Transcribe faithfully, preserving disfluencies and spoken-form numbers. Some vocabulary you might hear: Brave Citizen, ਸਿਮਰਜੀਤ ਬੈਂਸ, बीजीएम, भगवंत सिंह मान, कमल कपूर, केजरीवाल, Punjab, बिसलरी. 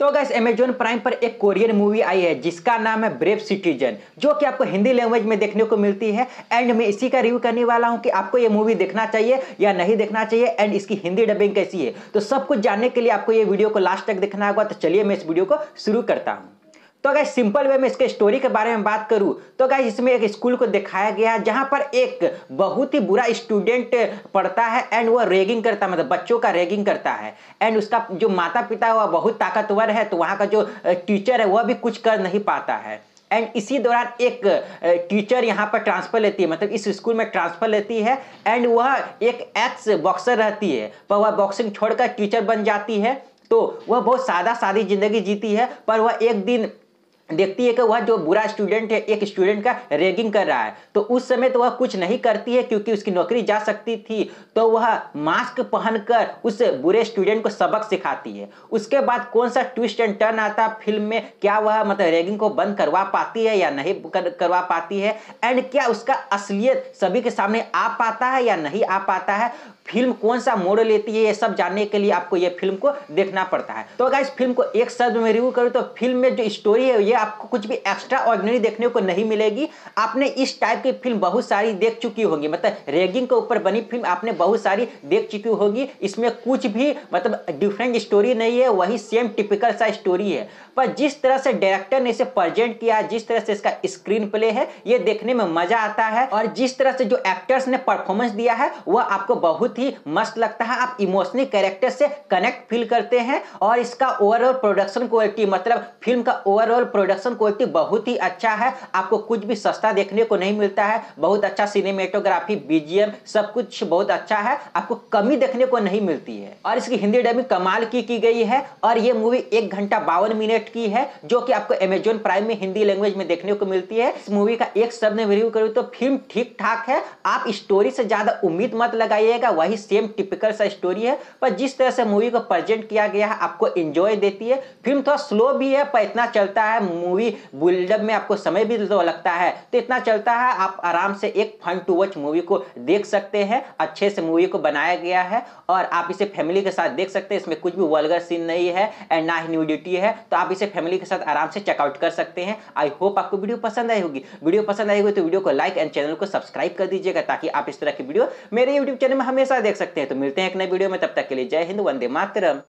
तो guys Amazon prime पर एक कोरियन मूवी आई है जिसका नाम है ब्रेव सिटीजन, जो कि आपको हिंदी लैंग्वेज में देखने को मिलती है। एंड मैं इसी का रिव्यू करने वाला हूं कि आपको ये मूवी देखना चाहिए या नहीं देखना चाहिए एंड इसकी हिंदी डबिंग कैसी है। तो सब कुछ जानने के लिए आपको ये वीडियो को लास्ट तक देखना होगा। तो चलिए मैं इस वीडियो को शुरू करता हूँ। तो गाइस सिंपल वे में इसके स्टोरी के बारे में बात करूं तो गाइस इसमें एक स्कूल को दिखाया गया है जहां पर एक बहुत ही बुरा स्टूडेंट पढ़ता है एंड वो रैगिंग करता है, मतलब बच्चों का रैगिंग करता है। एंड उसका जो माता पिता है वह बहुत ताकतवर है, तो वहां का जो टीचर है वह भी कुछ कर नहीं पाता है। एंड इसी दौरान एक टीचर यहाँ पर ट्रांसफर लेती है, मतलब इस स्कूल में ट्रांसफर लेती है। एंड वह एक एक्स बॉक्सर रहती है पर वह बॉक्सिंग छोड़कर टीचर बन जाती है। तो वह बहुत सादा सादी जिंदगी जीती है, पर वह एक दिन देखती है कि वह जो बुरा स्टूडेंट है एक स्टूडेंट का रैगिंग कर रहा है। तो उस समय तो वह कुछ नहीं करती है क्योंकि उसकी नौकरी जा सकती थी, तो वह मास्क पहनकर उस बुरे स्टूडेंट को सबक सिखाती है। उसके बाद कौन सा ट्विस्ट एंड टर्न आता है फिल्म में, क्या वह मतलब रैगिंग को बंद करवा पाती है या नहीं कर, करवा पाती है, एंड क्या उसका असलियत सभी के सामने आ पाता है या नहीं आ पाता है, फिल्म कौन सा मोड़ लेती है, ये सब जानने के लिए आपको ये फिल्म को देखना पड़ता है। तो अगर इस फिल्म को एक शब्द में रिव्यू करूँ तो फिल्म में जो स्टोरी है ये आपको कुछ भी एक्स्ट्रा ऑर्डिनरी देखने को नहीं मिलेगी। आपने इस टाइप की फिल्म बहुत सारी देख चुकी होगी, मतलब रैगिंग के ऊपर बनी फिल्म आपने बहुत सारी देख चुकी होगी। इसमें कुछ भी मतलब डिफरेंट स्टोरी नहीं है, वही सेम टिपिकल सा स्टोरी है। पर जिस तरह से डायरेक्टर ने इसे प्रेजेंट किया, जिस तरह से इसका स्क्रीन प्ले है, ये देखने में मजा आता है। और जिस तरह से जो एक्टर्स ने परफॉर्मेंस दिया है वह आपको बहुत ही मस्त लगता है। आप इमोशनली कैरेक्टर से कनेक्ट फील करते हैं। और इसका ओवरऑल प्रोडक्शन क्वालिटी, मतलब फिल्म का ओवरऑल प्रोडक्शन क्वालिटी बहुत ही अच्छा है। आपको कुछ भी सस्ता देखने को नहीं मिलता है। बहुत अच्छा सिनेमेटोग्राफी, बीजीएम, सब कुछ बहुत अच्छा है। आपको कमी देखने को नहीं मिलती है। और इसकी हिंदी डबिंग कमाल की की गई है। और ये मूवी एक घंटा बावन मिनट की है जो कि आपको अमेजॉन प्राइम में हिंदी लैंग्वेज में देखने को मिलती है। इस मूवी का एक शब्द में रिव्यू करूं तो फिल्म ठीक ठाक है। आप स्टोरी से ज्यादा उम्मीद मत लगाइएगा, वही सेम टिपिकल सा स्टोरी है। पर जिस तरह से मूवी को प्रेजेंट किया गया है आपको एंजॉय देती है। फिल्म थोड़ा स्लो भी है पर इतना चलता है, मूवी बिल्डअप में आपको समय भी तो लगता है, तो इतना चलता है। आप आराम से एक फन टू वॉच मूवी को देख सकते हैं। अच्छे से मूवी को बनाया गया है और आप इसे फैमिली के साथ देख सकते हैं। इसमें कुछ भी वल्गर सीन नहीं है एंड ना ही न्यूडिटी है, तो आप इसे फैमिली के साथ आराम से चेकआउट कर सकते हैं। आई होप आपको वीडियो पसंद आई होगी। वीडियो पसंद आई होगी तो वीडियो को लाइक एंड चैनल को सब्सक्राइब कर दीजिएगा ताकि आप इस तरह की वीडियो मेरे यूट्यूब चैनल में हमेशा देख सकते हैं। तो मिलते हैं एक नए वीडियो में, तब तक के लिए जय हिंद, वंदे मातरम।